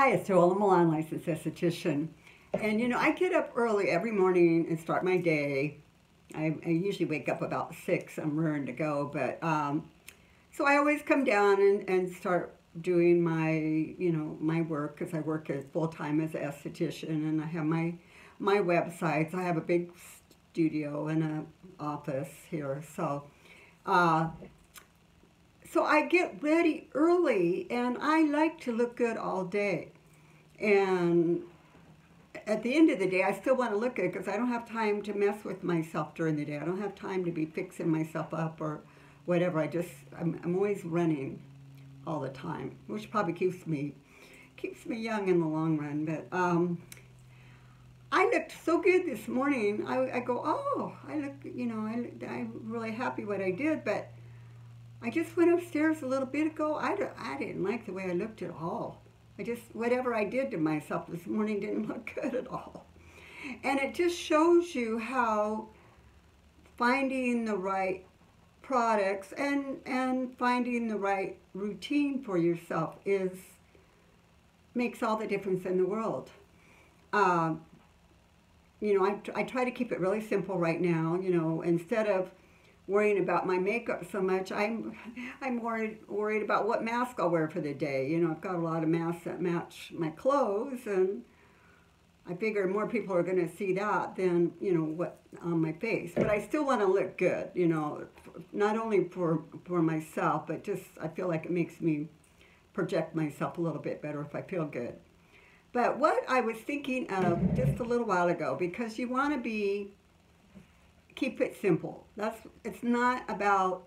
Hi, it's JoElla Milan, licensed esthetician. And you know, I get up early every morning and start my day. I usually wake up about 6. I'm raring to go, but so I always come down and start doing my, you know, my work, because I work as full-time as an esthetician, and I have my websites. I have a big studio and an office here, so so I get ready early, and I like to look good all day. And at the end of the day, I still want to look good because I don't have time to mess with myself during the day. I don't have time to be fixing myself up or whatever. I'm always running all the time, which probably keeps me young in the long run. But I looked so good this morning. I go, oh, I look, you know, I'm really happy what I did, but I just went upstairs a little bit ago. I didn't like the way I looked at all. Whatever I did to myself this morning didn't look good at all. And it just shows you how finding the right products and finding the right routine for yourself makes all the difference in the world. You know, I try to keep it really simple right now. You know, instead of worrying about my makeup so much, I'm worried about what mask I'll wear for the day. You know, I've got a lot of masks that match my clothes, and I figure more people are going to see that than, you know, what on my face. But I still want to look good, you know, not only for myself, but just I feel like it makes me project myself a little bit better if I feel good. But what I was thinking of just a little while ago, because you want to keep it simple. It's not about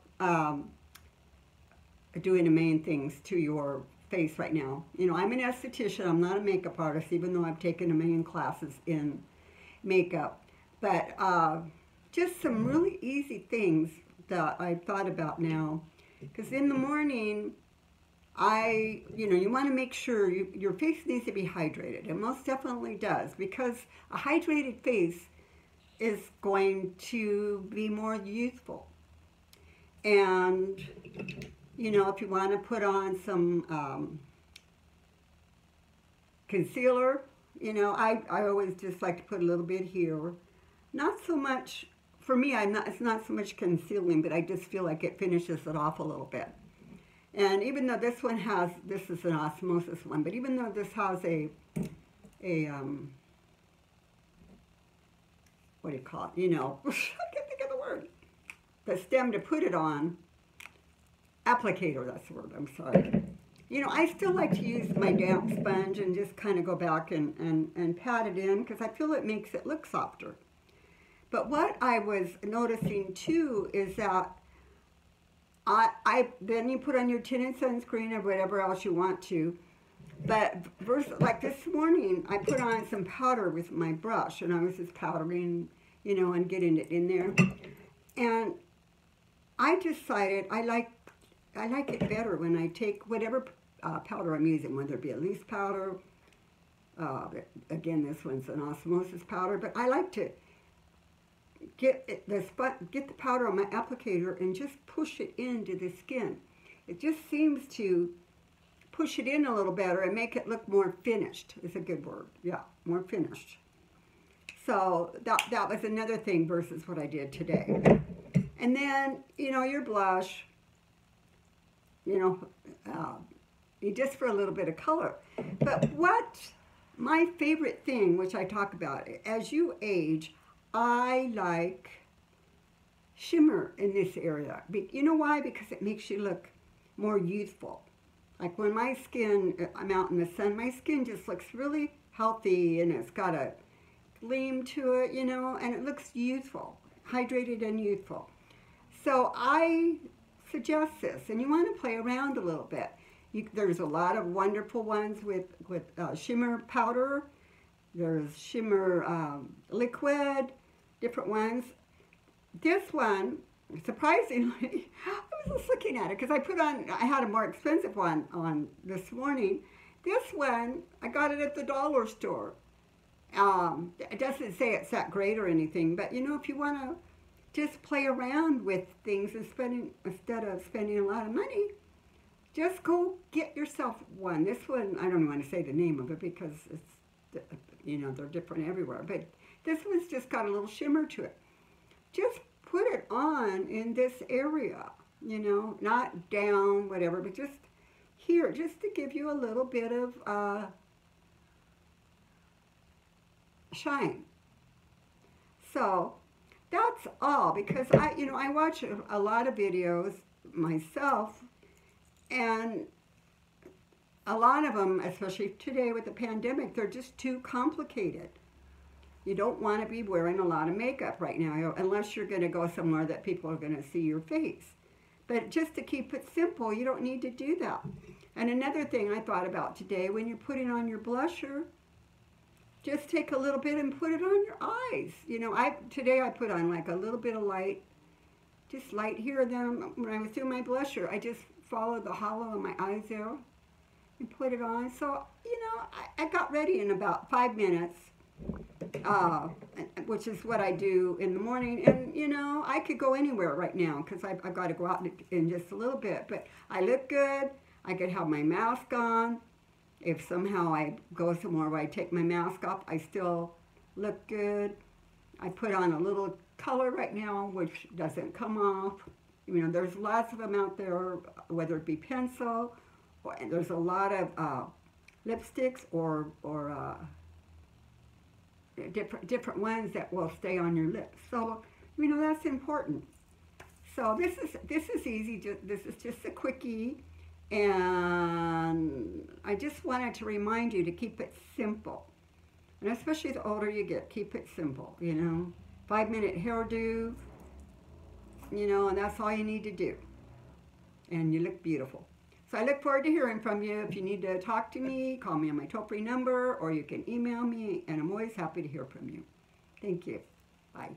doing the main things to your face right now. You know, I'm an esthetician. I'm not a makeup artist, even though I've taken a million classes in makeup. But just some really easy things that I thought about now, because in the morning, you know, you want to make sure your face needs to be hydrated. It most definitely does, because a hydrated face is going to be more youthful. And you know, if you want to put on some concealer, you know, I always just like to put a little bit here. Not so much for me, it's not so much concealing, but I just feel like it finishes it off a little bit. And even though this is an Osmosis one, but even though this has a what do you call it? You know, I can't think of the word. The stem to put it on. Applicator, that's the word, I'm sorry. You know, I still like to use my damp sponge and just kind of go back and pat it in, because I feel it makes it look softer. But what I was noticing too is that then you put on your tinted sunscreen or whatever else you want to. But versus, like this morning, I put on some powder with my brush, and I was just powdering, you know, and getting it in there. And I decided I like it better when I take whatever powder I'm using, whether it be a loose powder. Again, this one's an Osmosis powder, but I like to get the powder on my applicator and just push it into the skin. It just seems to push it in a little better and make it look more finished. Is a good word. Yeah, more finished. So that was another thing versus what I did today. And then, you know, your blush, you know, just for a little bit of color. But what my favorite thing, which I talk about, as you age, I like shimmer in this area. You know why? Because it makes you look more youthful. Like when I'm out in the sun, my skin just looks really healthy, and it's got a gleam to it, you know, and it looks youthful, hydrated and youthful. So I suggest this, and you want to play around a little bit. There's a lot of wonderful ones with shimmer powder. There's shimmer liquid, different ones. This one, surprisingly, I was just looking at it because I had a more expensive one on this morning. This one, I got it at the dollar store. It doesn't say it's that great or anything, but you know, if you want to just play around with things instead of spending a lot of money, just go get yourself one. This one, I don't want to say the name of it because it's, you know, they're different everywhere. But this one's just got a little shimmer to it. Just put it on in this area, you know, not down, whatever, but just here, just to give you a little bit of shine. So that's all, because I, you know, I watch a lot of videos myself, and a lot of them, especially today with the pandemic, they're just too complicated. You don't want to be wearing a lot of makeup right now, unless you're going to go somewhere that people are going to see your face. But just to keep it simple, you don't need to do that. And another thing I thought about today, when you're putting on your blusher, just take a little bit and put it on your eyes. You know, today I put on like a little bit of light, just light here and then. When I was doing my blusher, I just followed the hollow of my eyes there and put it on. So, you know, I got ready in about 5 minutes. Which is what I do in the morning, and you know, I could go anywhere right now because I've got to go out in just a little bit, but I look good. I could have my mask on. If somehow I go somewhere where I take my mask off, I still look good. I put on a little color right now, which doesn't come off. You know, there's lots of them out there, whether it be pencil, or there's a lot of lipsticks or different ones that will stay on your lips. So, you know, that's important. So this is easy. This is just a quickie, and I just wanted to remind you to keep it simple. And especially the older you get, keep it simple, you know. 5-minute hairdo, you know, and that's all you need to do. And you look beautiful. So I look forward to hearing from you. If you need to talk to me, call me on my toll-free number, or you can email me, and I'm always happy to hear from you. Thank you. Bye.